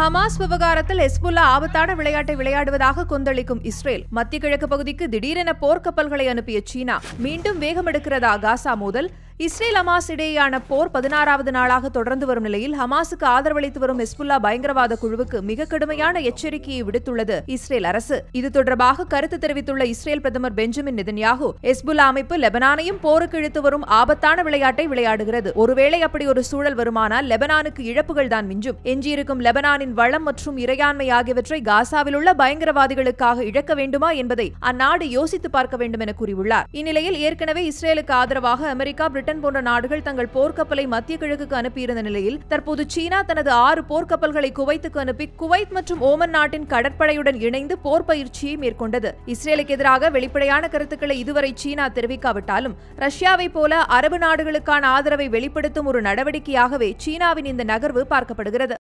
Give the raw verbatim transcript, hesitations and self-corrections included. Hamas விவகாரத்தில் Hezbollah ஆபத்தான விளையாட்டை விளையாடுவதாக கொந்தளிக்கும் இஸ்ரேல். மத்திய கிழக்கு பகுதிக்கு திடீரென போர்க்கப்பல்களை அனுப்பிய சீனா. மீண்டும் வேகம் எடுக்கிறதா காசா மோதல்? இஸ்ரேல் ஹமாஸ் இடையேயான போர் பதினாறாவது நாளாக தொடர்ந்து வரும் நிலையில் ஹமாஸுக்கு ஆதரவளித்து வரும் ஹெஸ்புல்லா பயங்கரவாத குழுவுக்கு மிக கடுமையான எச்சரிக்கையை விடுத்துள்ளது இஸ்ரேல் அரசு. இது தொடர்பாக கருத்து தெரிவித்துள்ள இஸ்ரேல் பிரதமர் பெஞ்சமின் நெதன்யாகு, ஹெஸ்புல்லா அமைப்பு லெபனானையும் போருக்கு இழுத்து வரும் ஆபத்தான விளையாட்டை விளையாடுகிறது. ஒருவேளை அப்படி ஒரு சூழல் வருமானால் லெபனானுக்கு இழப்புகள் தான் மிஞ்சும். எஞ்சியிருக்கும் லெபனானின் வளம் மற்றும் இறையாண்மை ஆகியவற்றை காசாவில் உள்ள பயங்கரவாதிகளுக்காக இழக்க வேண்டுமா என்பதை அந்நாடு யோசித்து பார்க்க வேண்டும் என கூறியுள்ளார். இந்நிலையில் ஏற்கனவே இஸ்ரேலுக்கு ஆதரவாக அமெரிக்கா, பிரிட்டன் போன்ற நாடுகள் தங்கள் போர்க்கப்பலை மத்திய கிழக்குக்கு அனுப்பியிருந்த நிலையில் தற்போது சீனா தனது ஆறு போர்க்கப்பல்களை குவைத்துக்கு அனுப்பி குவைத் மற்றும் ஓமன் நாட்டின் கடற்படையுடன் இணைந்து போர் பயிற்சியை மேற்கொண்டது. இஸ்ரேலுக்கு எதிராக வெளிப்படையான கருத்துக்களை இதுவரை சீனா தெரிவிக்காவிட்டாலும் ரஷ்யாவை போல அரபு நாடுகளுக்கான ஆதரவை வெளிப்படுத்தும் ஒரு நடவடிக்கையாகவே சீனாவின் இந்த நகர்வு பார்க்கப்படுகிறது.